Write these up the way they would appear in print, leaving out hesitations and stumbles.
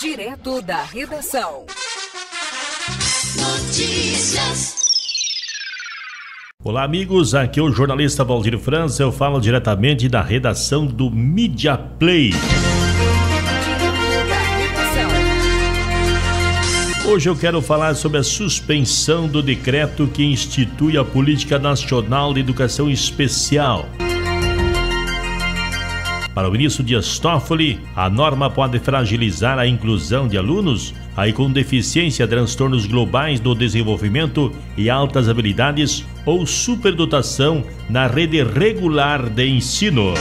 Direto da Redação. Notícias. Olá amigos, aqui é o jornalista Valdir França, eu falo diretamente da redação do MídiaPlay. Hoje eu quero falar sobre a suspensão do decreto que institui a Política Nacional de Educação Especial. Para o ministro Dias Toffoli, a norma pode fragilizar a inclusão de alunos aí com deficiência, transtornos globais do desenvolvimento e altas habilidades ou superdotação na rede regular de ensino.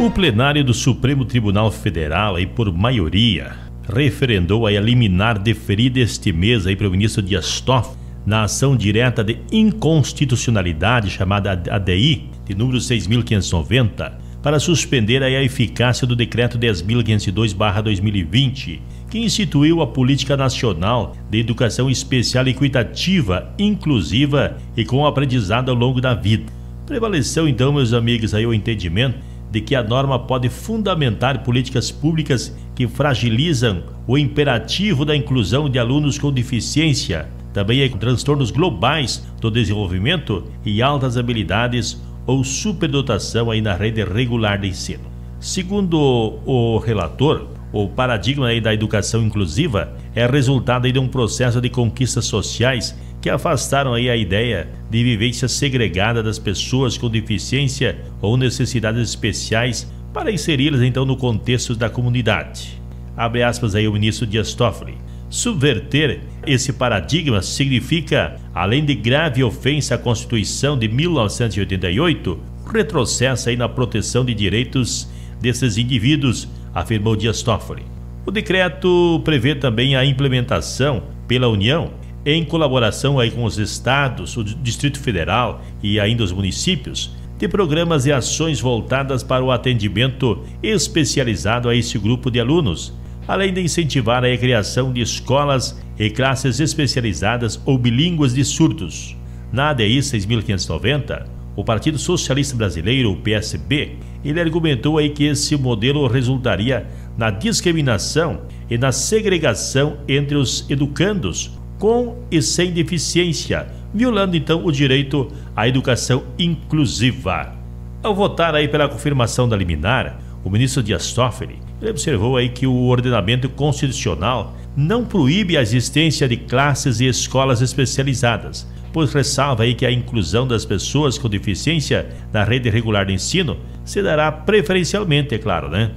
O plenário do Supremo Tribunal Federal, aí por maioria, referendou a liminar deferida este mês aí para o ministro Dias Toffoli na ação direta de inconstitucionalidade chamada ADI de número 6.590 para suspender aí a eficácia do Decreto 10.502/2020, que instituiu a Política Nacional de Educação Especial equitativa, inclusiva e com aprendizado ao longo da vida. Prevaleceu então, meus amigos, aí o entendimento de que a norma pode fundamentar políticas públicas que fragilizam o imperativo da inclusão de alunos com deficiência, também com transtornos globais do desenvolvimento e altas habilidades ou superdotação aí na rede regular de ensino. Segundo o relator, o paradigma aí da educação inclusiva é resultado aí de um processo de conquistas sociais que afastaram aí a ideia de vivência segregada das pessoas com deficiência ou necessidades especiais para inseri-las então no contexto da comunidade. Abre aspas aí o ministro Dias Toffoli. Subverter esse paradigma significa, além de grave ofensa à Constituição de 1988, retrocesso aí na proteção de direitos desses indivíduos, afirmou Dias Toffoli. O decreto prevê também a implementação pela União, em colaboração aí com os estados, o Distrito Federal e ainda os municípios, de programas e ações voltadas para o atendimento especializado a esse grupo de alunos, além de incentivar a criação de escolas e classes especializadas ou bilíngues de surdos. Na ADI 6.590, o Partido Socialista Brasileiro, o PSB, ele argumentou aí que esse modelo resultaria na discriminação e na segregação entre os educandos com e sem deficiência, violando então o direito à educação inclusiva. Ao votar aí pela confirmação da liminar, o ministro Dias Toffoli observou aí que o ordenamento constitucional não proíbe a existência de classes e escolas especializadas, pois ressalva aí que a inclusão das pessoas com deficiência na rede regular de ensino se dará preferencialmente, é claro, né?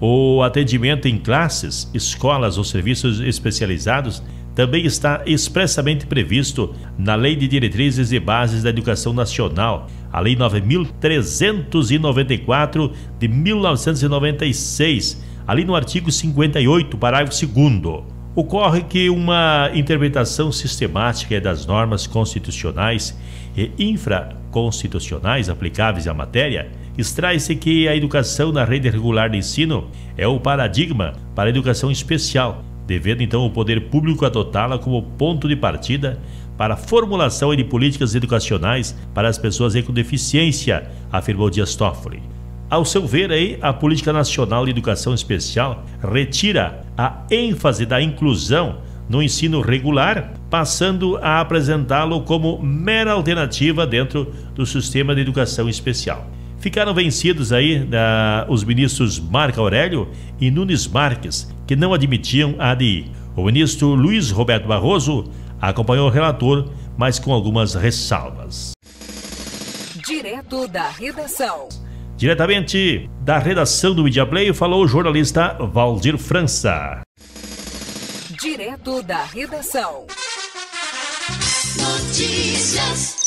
O atendimento em classes, escolas ou serviços especializados também está expressamente previsto na Lei de Diretrizes e Bases da Educação Nacional, a Lei 9.394 de 1996, ali no artigo 58, parágrafo 2º. Ocorre que uma interpretação sistemática das normas constitucionais e infraconstitucionais aplicáveis à matéria extrai-se que a educação na rede regular de ensino é o paradigma para a educação especial, devendo então o poder público adotá-la como ponto de partida para a formulação de políticas educacionais para as pessoas com deficiência, afirmou Dias Toffoli. Ao seu ver, aí, a Política Nacional de Educação Especial retira a ênfase da inclusão no ensino regular, passando a apresentá-lo como mera alternativa dentro do sistema de educação especial. Ficaram vencidos aí os ministros Marco Aurélio e Nunes Marques, que não admitiam a ADI. O ministro Luiz Roberto Barroso acompanhou o relator, mas com algumas ressalvas. Direto da redação. Diretamente da redação do MídiaPlay, falou o jornalista Valdir França. Direto da redação. Notícias.